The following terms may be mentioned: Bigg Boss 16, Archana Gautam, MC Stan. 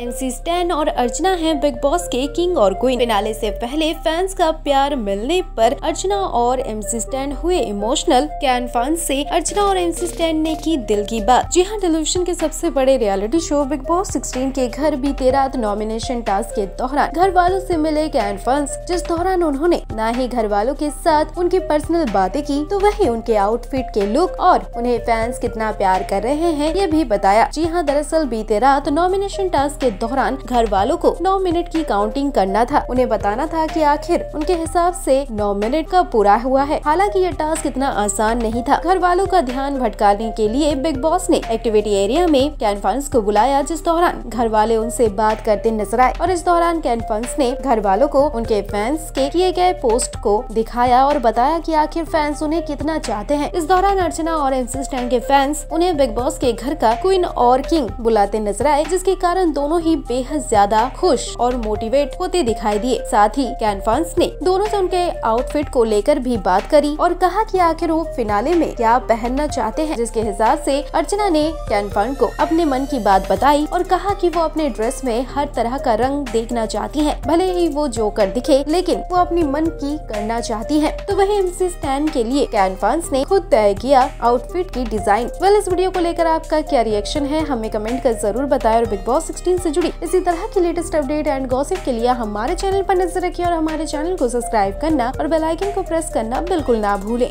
MC stand और अर्चना हैं बिग बॉस के किंग और क्वीन। फिनाले से पहले फैंस का प्यार मिलने पर अर्चना और एमसी स्टैन हुए इमोशनल। कैन फैंस से अर्चना और एमसी स्टैन ने की दिल की बात। जी हां, टेलीविजन के सबसे बड़े रियलिटी शो बिग बॉस 16 के घर बीते रात नॉमिनेशन टास्क के दौरान घर वालों से मिले कैन फैंस, जिस दौरान उन्होंने न ही घर वालों के साथ उनकी पर्सनल बातें की तो वही उनके आउटफिट के लुक और उन्हें फैंस कितना प्यार कर रहे हैं ये भी बताया। जी हाँ, दरअसल बीते रात नॉमिनेशन टास्क दौरान घर वालों को 9 मिनट की काउंटिंग करना था। उन्हें बताना था कि आखिर उनके हिसाब से 9 मिनट का पूरा हुआ है। हालांकि यह टास्क इतना आसान नहीं था। घर वालों का ध्यान भटकाने के लिए बिग बॉस ने एक्टिविटी एरिया में कैन फैंस को बुलाया, जिस दौरान घर वाले उनसे बात करते नजर आए और इस दौरान कैन फैंस ने घर वालों को उनके फैंस के किए गए पोस्ट को दिखाया और बताया कि आखिर फैंस उन्हें कितना चाहते हैं। इस दौरान अर्चना और एमसी स्टैन के फैंस उन्हें बिग बॉस के घर का क्वीन और किंग बुलाते नजर आए, जिसके कारण दोनों ही बेहद ज्यादा खुश और मोटिवेट होते दिखाई दिए। साथ ही कैन फैंस ने दोनों से उनके आउटफिट को लेकर भी बात करी और कहा कि आखिर वो फिनाले में क्या पहनना चाहते हैं, जिसके हिसाब से अर्चना ने कैन फैंस को अपने मन की बात बताई और कहा कि वो अपने ड्रेस में हर तरह का रंग देखना चाहती हैं, भले ही वो जोकर दिखे लेकिन वो अपनी मन की करना चाहती है। तो वही एमसी स्टैन के लिए कैन फैंस ने खुद तय किया आउटफिट की डिजाइन। वेल, इस वीडियो को लेकर आपका क्या रिएक्शन है हमें कमेंट कर जरूर बताएं और बिग बॉस 16 से जुड़ी इसी तरह की लेटेस्ट अपडेट एंड गॉसिप के लिए हमारे चैनल पर नजर रखिए और हमारे चैनल को सब्सक्राइब करना और बेल आइकन को प्रेस करना बिल्कुल ना भूलें।